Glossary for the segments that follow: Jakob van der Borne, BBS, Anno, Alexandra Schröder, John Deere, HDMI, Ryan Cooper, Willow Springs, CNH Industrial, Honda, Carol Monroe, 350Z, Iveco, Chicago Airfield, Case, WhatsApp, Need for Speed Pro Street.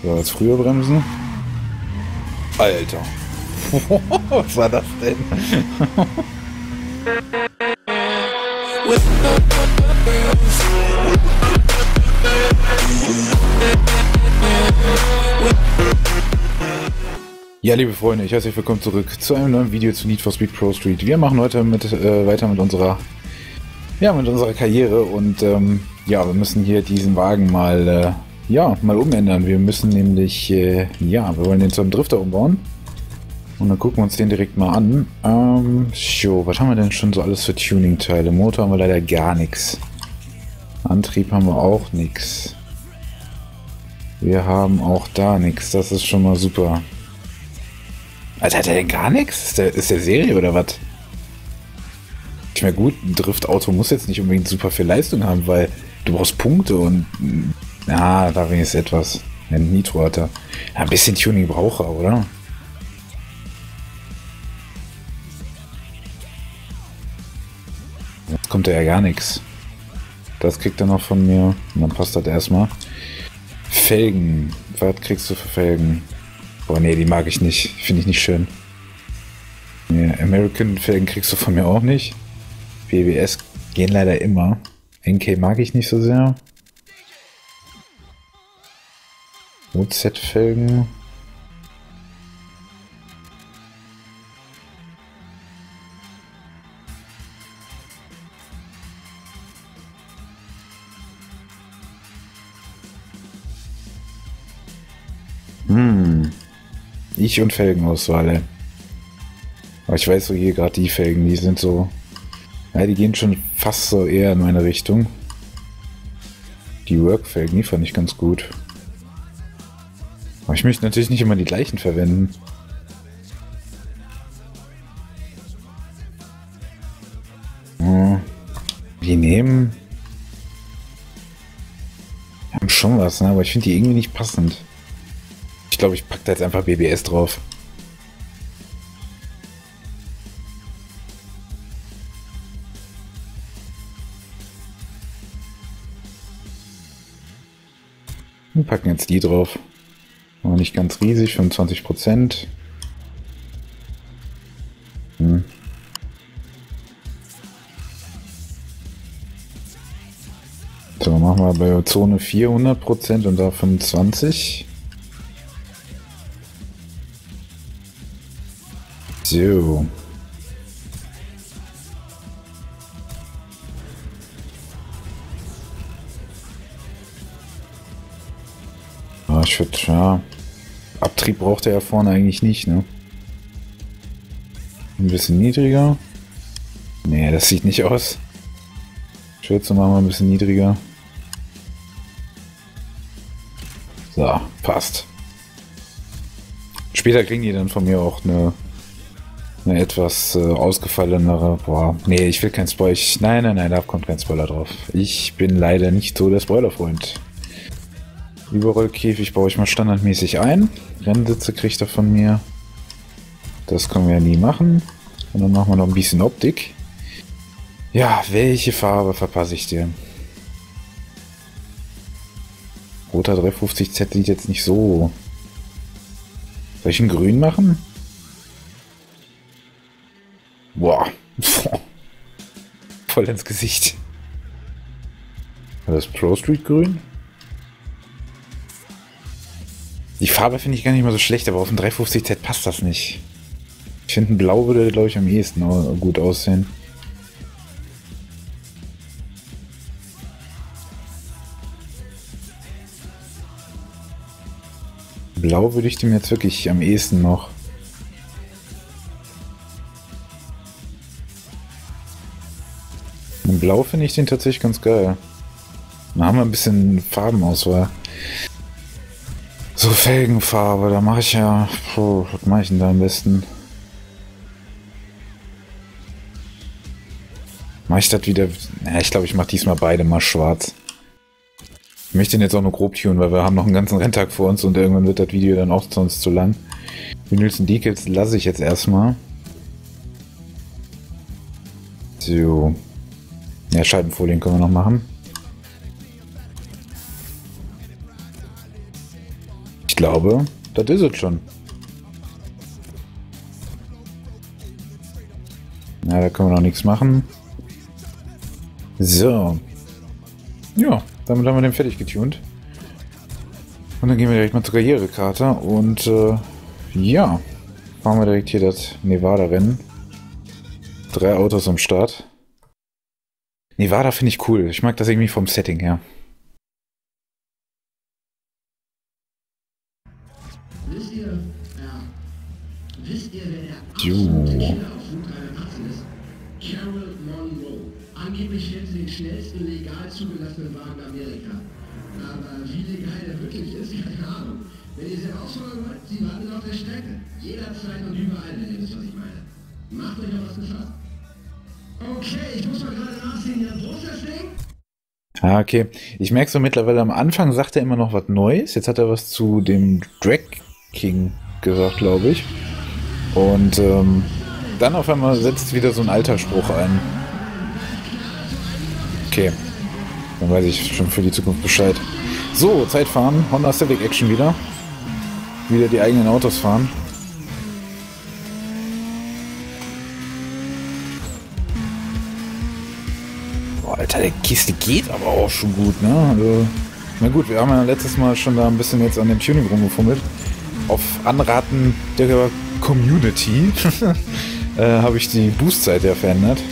So, jetzt früher bremsen. Alter. Was war das denn? Ja, liebe Freunde, ich heiße euch willkommen zurück zu einem neuen Video zu Need for Speed Pro Street. Wir machen heute weiter mit unserer Karriere und ja, wir müssen hier diesen Wagen mal mal umändern. Wir müssen nämlich wir wollen den zu einem Drifter umbauen. Und dann gucken wir uns den direkt mal an. So, was haben wir denn schon so alles für Tuning-Teile? Motor haben wir leider gar nichts. Antrieb haben wir auch nichts. Wir haben auch da nichts. Das ist schon mal super. Alter, hat der denn gar nichts? Ist der Serie oder was? Ich meine, gut, ein Driftauto muss jetzt nicht unbedingt super viel Leistung haben, weil du brauchst Punkte und... Na, da wenigstens etwas. Ein Nitro hat er. Ja, ein bisschen Tuning braucht er, oder? Jetzt kommt er ja gar nichts. Das kriegt er noch von mir. Und dann passt das erstmal. Felgen. Was kriegst du für Felgen? Boah, nee, die mag ich nicht. Finde ich nicht schön. Nee, American-Felgen kriegst du von mir auch nicht. BBS gehen leider immer. NK mag ich nicht so sehr. OZ-Felgen. Ich und Felgenauswahl. Aber ich weiß so hier gerade die Felgen, die sind so... Ja, die gehen schon fast so eher in meine Richtung. Die Work-Felgen, die fand ich ganz gut. Aber ich möchte natürlich nicht immer die gleichen verwenden. Ja, die nehmen... Die haben schon was, ne? Aber ich finde die irgendwie nicht passend. Ich glaube, ich packe da jetzt einfach BBS drauf. Wir packen jetzt die drauf. War nicht ganz riesig, 25%. So, machen wir bei Zone 400% und da 25%. So. Ah, ich würde, ja. Abtrieb braucht er ja vorne eigentlich nicht, ne? Ein bisschen niedriger. Nee, das sieht nicht aus. Schürze machen wir ein bisschen niedriger. So, passt. Später kriegen die dann von mir auch eine etwas ausgefallenere, boah, nee, ich will kein Spoiler, nein, da kommt kein Spoiler drauf. Ich bin leider nicht so der Spoilerfreund. Überrollkäfig baue ich mal standardmäßig ein. Rennsitze kriegt er von mir. Das können wir ja nie machen. Und dann machen wir noch ein bisschen Optik. Ja, welche Farbe verpasse ich dir? Roter 350Z sieht jetzt nicht so... Soll ich einen Grün machen? Boah, voll ins Gesicht. War das Pro Street Grün? Die Farbe finde ich gar nicht mal so schlecht, aber auf dem 350Z passt das nicht. Ich finde, ein Blau würde, glaube ich, am ehesten gut aussehen. Blau würde ich dem jetzt wirklich am ehesten noch... Blau finde ich den tatsächlich ganz geil. Da haben wir ein bisschen Farbenauswahl. So, Felgenfarbe, da mache ich ja... Puh, was mache ich denn da am besten? Mache ich das wieder... Ja, ich glaube, ich mache diesmal beide mal schwarz. Ich möchte den jetzt auch nur grob tunen, weil wir haben noch einen ganzen Renntag vor uns und irgendwann wird das Video dann auch sonst zu lang. Vinyls und Decals lasse ich jetzt erstmal. So... Ja, Scheibenfolien können wir noch machen. Ich glaube, das ist es schon. Na, da können wir noch nichts machen. So. Ja, damit haben wir den fertig getunt. Und dann gehen wir direkt mal zur Karrierekarte und ja, fahren wir direkt hier das Nevada-Rennen. 3 Autos am Start. Nevada finde ich cool. Ich mag das irgendwie vom Setting her. Wisst ihr, wer der absolute Killer auf Route 81 ist? Carol Monroe. Angeblich hätte sie den schnellsten legal zugelassenen Wagen Amerika. Aber wie legal der wirklich ist, keine Ahnung. Wenn ihr sie ausholen wollt, sie warten auf der Strecke. Jederzeit und überall, wenn ihr wisst, was ich meine. Macht euch auf was gefasst. Okay, ich muss mal gerade nachsehen, ja, wo ist das Ding? Ah, okay. Ich merke so mittlerweile, am Anfang sagt er immer noch was Neues. Jetzt hat er was zu dem Drag King gesagt, glaube ich. Und dann auf einmal setzt wieder so ein alter Spruch ein. Okay. Dann weiß ich schon für die Zukunft Bescheid. So, Zeitfahren. Honda Civic Action wieder. Wieder die eigenen Autos fahren. Boah, Alter, der Kiste geht aber auch schon gut, ne? Also, na gut, wir haben ja letztes Mal schon da ein bisschen jetzt an dem Tuning rumgefummelt. Auf Anraten der Community habe ich die Boostzeit ja verändert.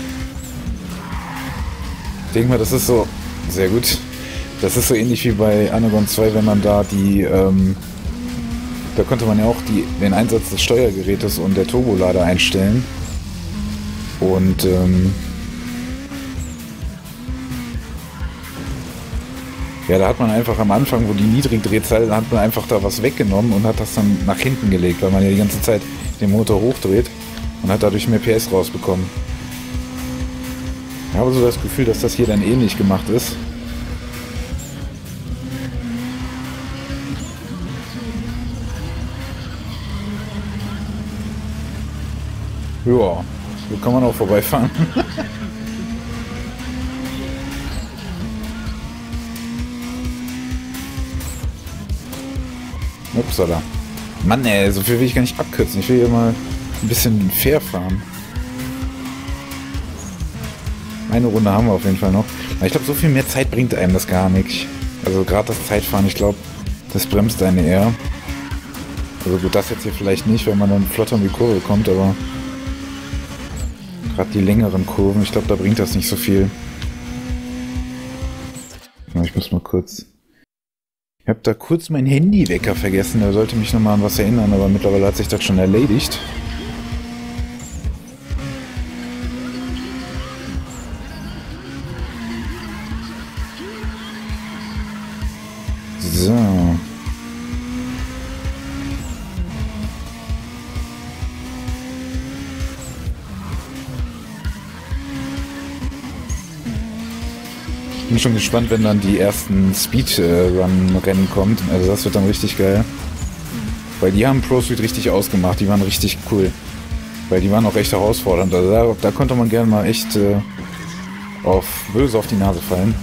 Ich denke mal, das ist so... Sehr gut. Das ist so ähnlich wie bei Anno 2, wenn man da die, da konnte man ja auch den Einsatz des Steuergerätes und der Turbolader einstellen. Und, ja, da hat man einfach am Anfang, wo die Niedrigdrehzahl, da hat man einfach da was weggenommen und hat das dann nach hinten gelegt, weil man ja die ganze Zeit den Motor hochdreht und hat dadurch mehr PS rausbekommen. Ich habe so das Gefühl, dass das hier dann ähnlich gemacht ist. Ja, so kann man auch vorbeifahren. Upsala. Mann ey, so viel will ich gar nicht abkürzen. Ich will hier mal ein bisschen fair fahren. Eine Runde haben wir auf jeden Fall noch. Aber ich glaube, so viel mehr Zeit bringt einem das gar nicht. Also gerade das Zeitfahren, ich glaube, das bremst einen eher. Also gut, das jetzt hier vielleicht nicht, wenn man dann flotter in die Kurve kommt, aber gerade die längeren Kurven, ich glaube, da bringt das nicht so viel. Ich muss mal kurz... Ich habe da kurz meinen Handywecker vergessen, der sollte mich nochmal an was erinnern, aber mittlerweile hat sich das schon erledigt. So. Ich bin schon gespannt, wenn dann die ersten Speedrun-Rennen kommt. Also das wird dann richtig geil. Weil die haben Pro Street richtig ausgemacht. Die waren richtig cool. Weil die waren auch echt herausfordernd. Also da konnte man gerne mal echt böse auf die Nase fallen.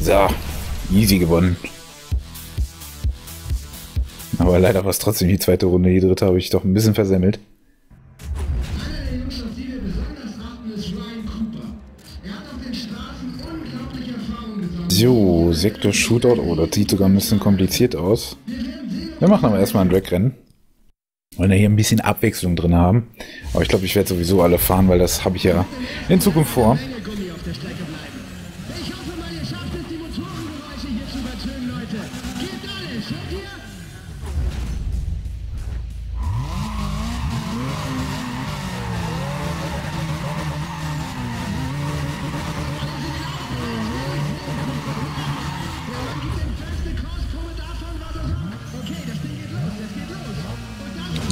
So, easy gewonnen. Aber leider war es trotzdem die zweite Runde, die dritte habe ich doch ein bisschen versemmelt. Einer der Jungs, auf die wir besonders achten, ist Ryan Cooper. Er hat auf den Straßen unglaubliche Erfahrungen gesammelt. So, Sektor Shootout, oh, das sieht sogar ein bisschen kompliziert aus. Wir machen aber erstmal ein Drag-Rennen. Wollen ja hier ein bisschen Abwechslung drin haben. Aber ich glaube, ich werde sowieso alle fahren, weil das habe ich ja in Zukunft vor.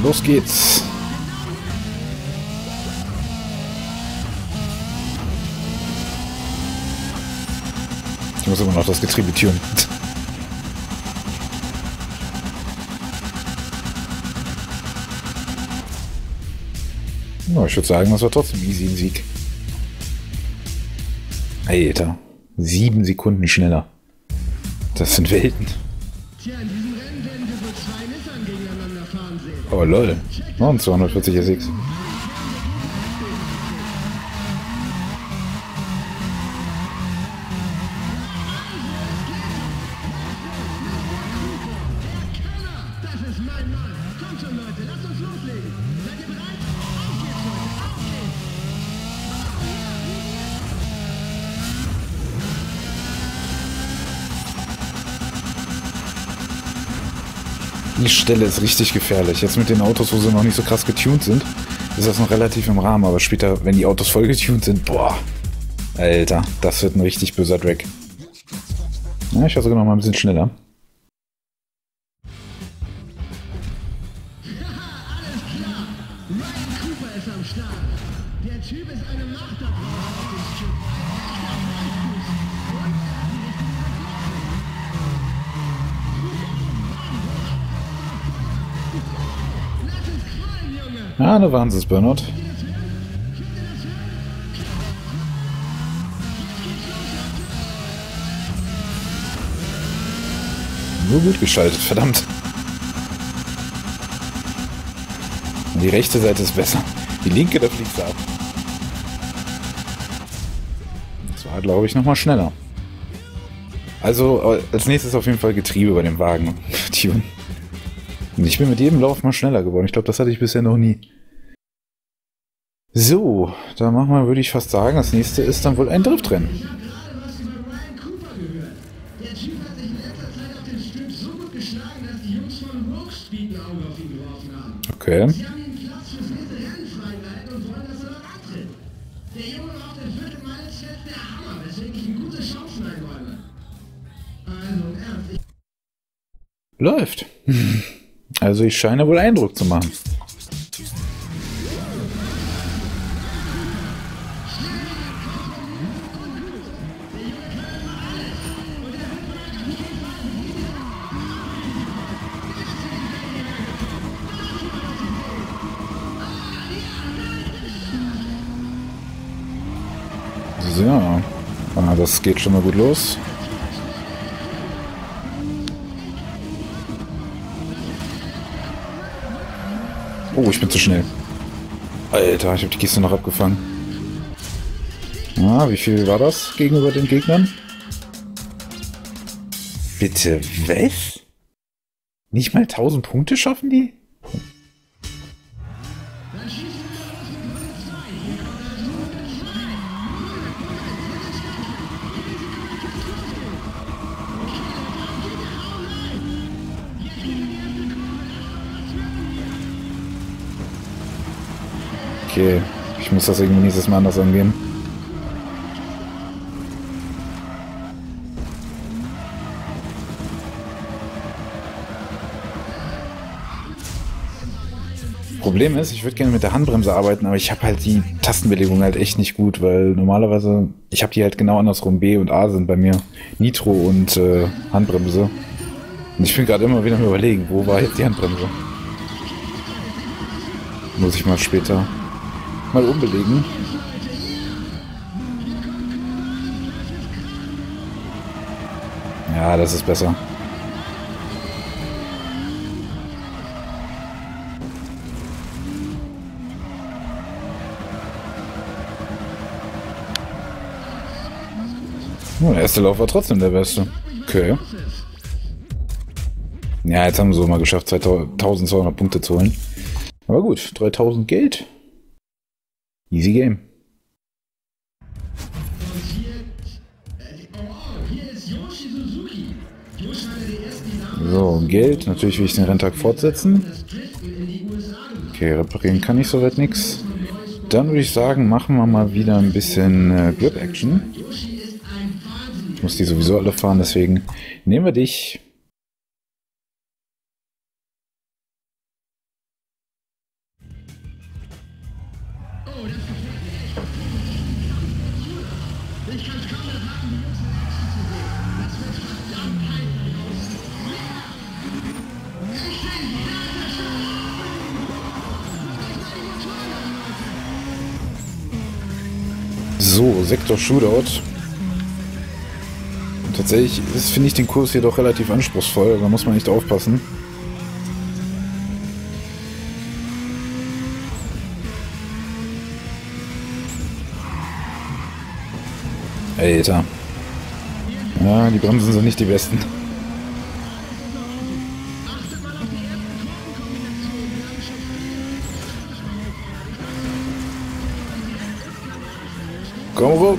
Los geht's! Ich muss immer noch das Getriebe tunen. Ja, ich würde sagen, das war trotzdem easy ein Sieg. Alter, 7 Sekunden schneller. Das sind Welten. Oh lol, noch ein 240er Six. Die Stelle ist richtig gefährlich. Jetzt mit den Autos, wo sie noch nicht so krass getuned sind, ist das noch relativ im Rahmen. Aber später, wenn die Autos voll getuned sind, boah, Alter, das wird ein richtig böser Drag. Ja, ich war sogar noch mal ein bisschen schneller. Alles klar. Ryan Cooper ist am Start. Der Typ ist eine Macht da draußen. Ja, da waren sie es, Bernhard. Nur gut geschaltet, verdammt. Die rechte Seite ist besser. Die linke, da fliegt sie ab. Das war, glaube ich, nochmal schneller. Also, als nächstes auf jeden Fall Getriebe bei dem Wagen. Tune. Ich bin mit jedem Lauf mal schneller geworden. Ich glaube, das hatte ich bisher noch nie. So, dann machen wir, würde ich fast sagen, das nächste ist dann wohl ein Driftrennen. Ich habe gerade was über Ryan Cooper gehört. Der Typ hat sich in letzter Zeit auf den Strip so gut geschlagen, dass die Jungs von Willow Springs ein Auge auf ihn geworfen haben. Okay. Sie haben den Platz fürs nächste Rennen freigehalten und wollen, dass er noch antritt. Der Junge war auf der vierten Meile fährt der Hammer, weswegen ich ihm gute Chancen einräume. Also, ernst. Läuft. Also ich scheine wohl Eindruck zu machen. So, ah, das geht schon mal gut los. Oh, ich bin zu schnell. Alter, ich habe die Kiste noch abgefangen. Ah, wie viel war das gegenüber den Gegnern? Bitte, was? Nicht mal 1000 Punkte schaffen die? Okay, ich muss das irgendwie nächstes Mal anders angehen. Problem ist, ich würde gerne mit der Handbremse arbeiten, aber ich habe halt die Tastenbelegung halt echt nicht gut, weil normalerweise, ich habe die halt genau andersrum, B und A sind bei mir, Nitro und Handbremse. Und ich bin gerade immer wieder am Überlegen, wo war jetzt die Handbremse? Muss ich mal später mal umbelegen. Ja, das ist besser. Oh, der erste Lauf war trotzdem der beste. Okay. Ja, jetzt haben wir so mal geschafft, 1200 Punkte zu holen. Aber gut, 3000 Geld. Easy Game. So, Geld. Natürlich will ich den Renntag fortsetzen. Okay, reparieren kann ich soweit nichts. Dann würde ich sagen, machen wir mal wieder ein bisschen Grip-Action. Ich muss die sowieso alle fahren, deswegen nehmen wir dich. So, Sektor Shootout. Und tatsächlich finde ich den Kurs hier doch relativ anspruchsvoll. Da muss man echt aufpassen. Alter. Ja, die Bremsen sind nicht die besten. Komm rum.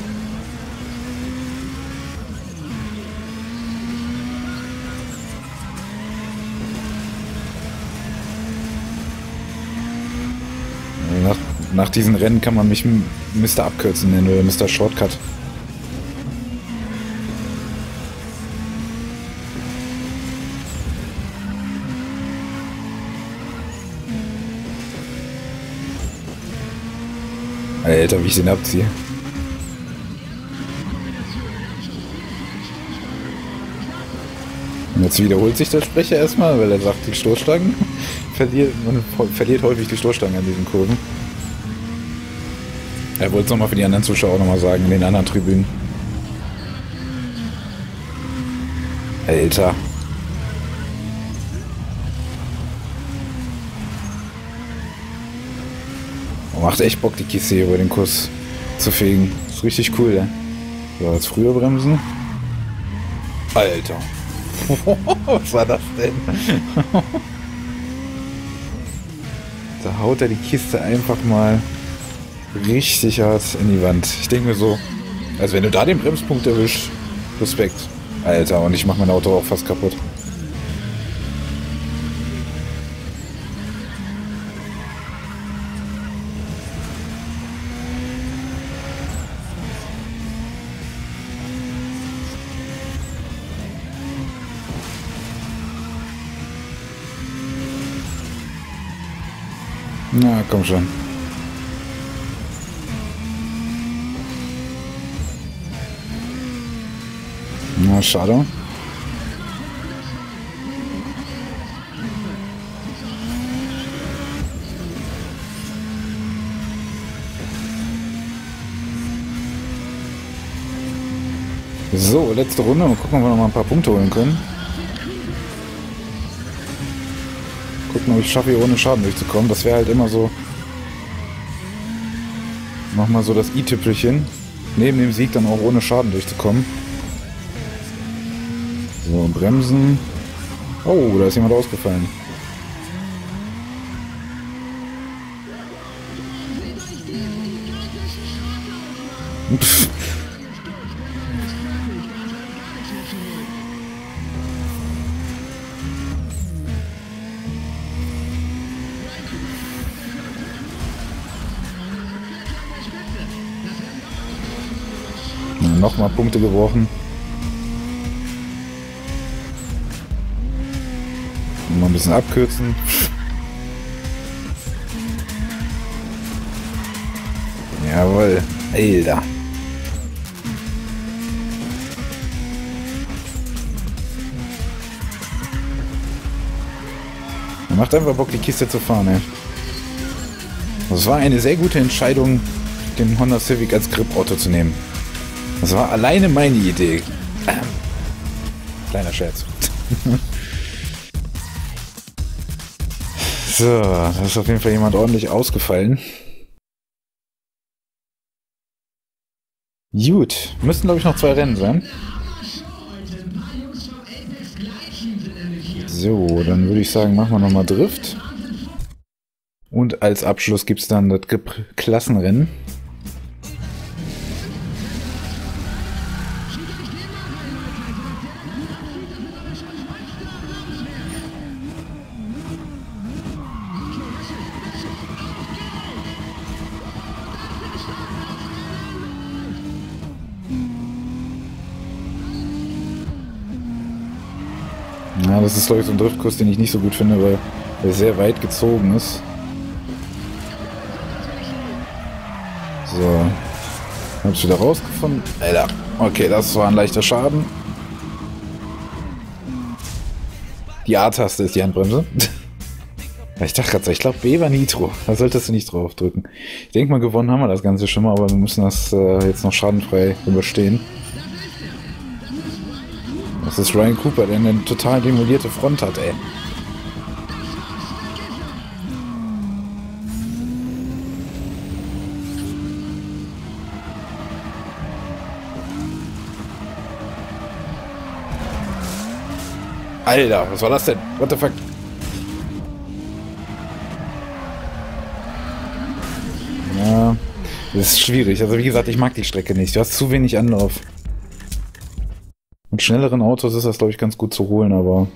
Nach diesen Rennen kann man mich Mr. Abkürzen nennen oder Mr. Shortcut. Alter, wie ich den abziehe. Und jetzt wiederholt sich der Sprecher erstmal, weil er sagt, die Stoßstangen man verliert häufig die Stoßstangen an diesen Kurven. Er wollte es nochmal für die anderen Zuschauer nochmal sagen, in den anderen Tribünen. Alter. Macht echt Bock, die Kiste hier über den Kurs zu fegen. Ist richtig cool, ja. So, jetzt früher bremsen. Alter. Was war das denn? Da haut er die Kiste einfach mal richtig hart in die Wand. Ich denke mir so, also wenn du da den Bremspunkt erwischst, Respekt. Alter, und ich mache mein Auto auch fast kaputt. Na, komm schon. Na, schade. So, letzte Runde und gucken, ob wir noch mal ein paar Punkte holen können. Gucken, ob ich schaffe, hier ohne Schaden durchzukommen. Das wäre halt immer so nochmal so das i-Tüpfelchen. Neben dem Sieg dann auch ohne Schaden durchzukommen. So, bremsen. Oh, da ist jemand ausgefallen. Pff. Nochmal Punkte geworfen. Mal ein bisschen abkürzen. Jawohl. Alter. Macht einfach Bock, die Kiste zu fahren, ey. Das war eine sehr gute Entscheidung, den Honda Civic als Grip-Auto zu nehmen. Das war alleine meine Idee. Kleiner Scherz. So, da ist auf jeden Fall jemand ordentlich ausgefallen. Gut, müssten glaube ich noch 2 Rennen sein. So, dann würde ich sagen, machen wir nochmal Drift. Und als Abschluss gibt es dann das Klassenrennen. Ja, das ist glaube ich so ein Driftkurs, den ich nicht so gut finde, weil er sehr weit gezogen ist. So. Hab's wieder rausgefunden. Alter. Okay, das war ein leichter Schaden. Die A-Taste ist die Handbremse. Ich dachte gerade so, ich glaube B war Nitro. Da solltest du nicht drauf drücken. Ich denke mal, gewonnen haben wir das Ganze schon mal, aber wir müssen das jetzt noch schadenfrei überstehen. Das ist Ryan Cooper, der eine total demolierte Front hat, ey. Alter, was war das denn? What the fuck? Ja, das ist schwierig. Also wie gesagt, ich mag die Strecke nicht. Du hast zu wenig Anlauf. Mit schnelleren Autos ist das, glaube ich, ganz gut zu holen, aber...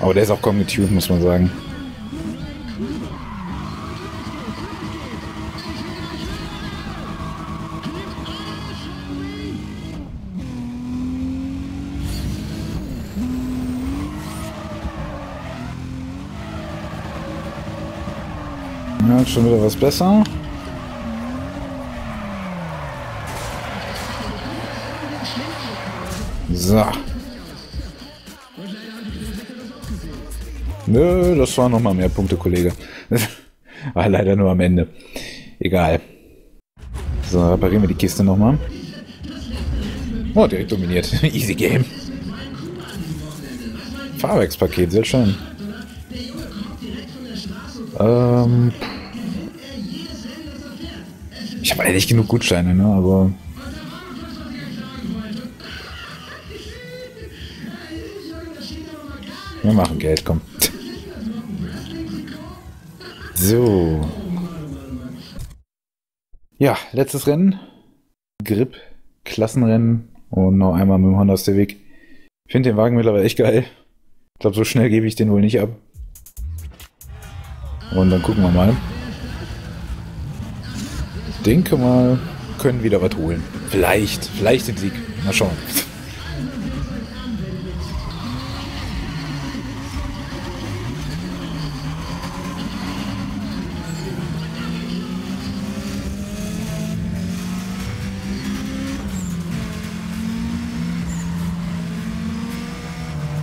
Aber der ist auch kaum getuned, muss man sagen. Ja, schon wieder was besser. So. Nö, das waren nochmal mehr Punkte, Kollege. War leider nur am Ende. Egal. So, reparieren wir die Kiste nochmal. Oh, direkt dominiert. Easy Game. Fahrwerkspaket, sehr schön. Ich habe eigentlich genug Gutscheine, ne? Aber... Wir machen Geld, komm. So. Ja, letztes Rennen. Grip, Klassenrennen. Und noch einmal mit dem Honda aus der Weg. Ich finde den Wagen mittlerweile echt geil. Ich glaube, so schnell gebe ich den wohl nicht ab. Und dann gucken wir mal. Ich denke mal, können wieder was holen. Vielleicht den Sieg. Mal schauen.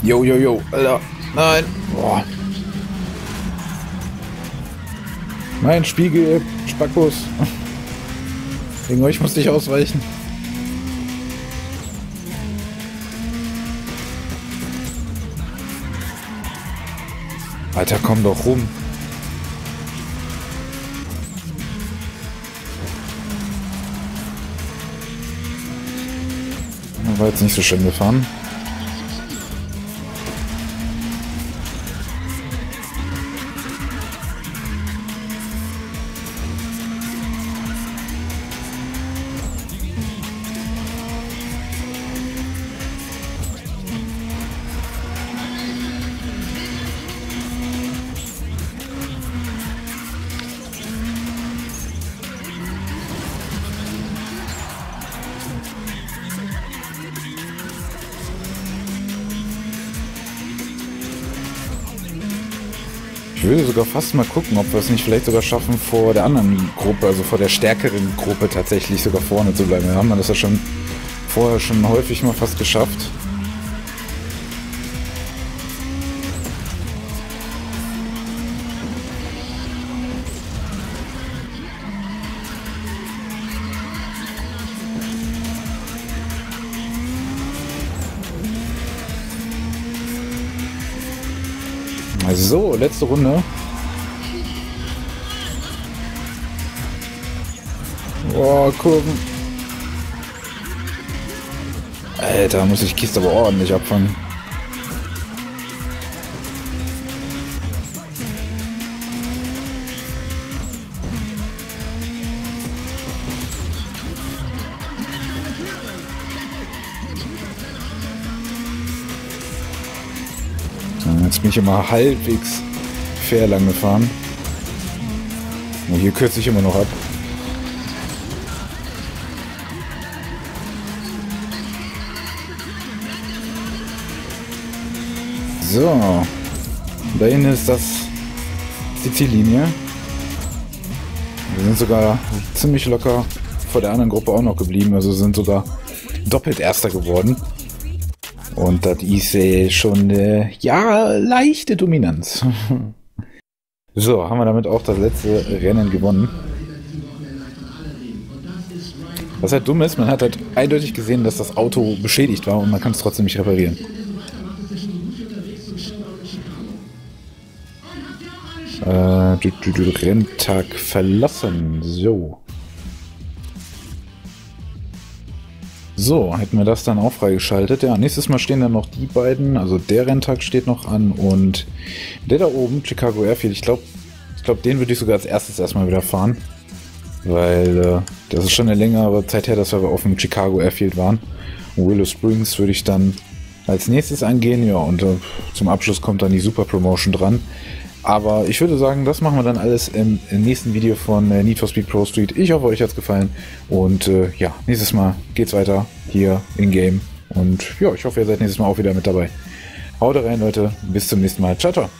Jo, jo, jo, Alter. Nein. Boah. Nein, Spiegel, Spackos. Wegen euch musste ich ausweichen. Alter, komm doch rum. War jetzt nicht so schön gefahren. Ich würde sogar fast mal gucken, ob wir es nicht vielleicht sogar schaffen, vor der anderen Gruppe, also vor der stärkeren Gruppe tatsächlich sogar vorne zu bleiben. Wir haben das ja schon vorher schon häufig mal fast geschafft. So, letzte Runde. Boah, gucken. Alter, muss ich Kiste aber ordentlich abfangen. Bin ich immer halbwegs fair lang gefahren. Und hier kürze ich immer noch ab. So. Da hinten ist das die Ziellinie. Wir sind sogar ziemlich locker vor der anderen Gruppe auch noch geblieben. Also sind sogar doppelt Erster geworden. Und das ist schon eine leichte Dominanz. So, haben wir damit auch das letzte Rennen gewonnen. Was halt dumm ist, man hat halt eindeutig gesehen, dass das Auto beschädigt war und man kann es trotzdem nicht reparieren. Renntag verlassen. So. So, hätten wir das dann auch freigeschaltet. Ja, nächstes Mal stehen dann noch die beiden. Also der Renntag steht noch an und der da oben, Chicago Airfield. Ich glaube, den würde ich sogar als erstes erstmal wieder fahren. Weil das ist schon eine längere Zeit her, dass wir auf dem Chicago Airfield waren. Und Willow Springs würde ich dann als nächstes angehen. Ja, und zum Abschluss kommt dann die Super Promotion dran. Aber ich würde sagen, das machen wir dann alles im nächsten Video von Need for Speed Pro Street. Ich hoffe, euch hat es gefallen. Und ja, nächstes Mal geht's weiter hier in Game. Und ja, ich hoffe, ihr seid nächstes Mal auch wieder mit dabei. Haut rein, Leute. Bis zum nächsten Mal. Ciao, ciao.